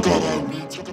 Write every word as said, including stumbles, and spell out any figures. little beats,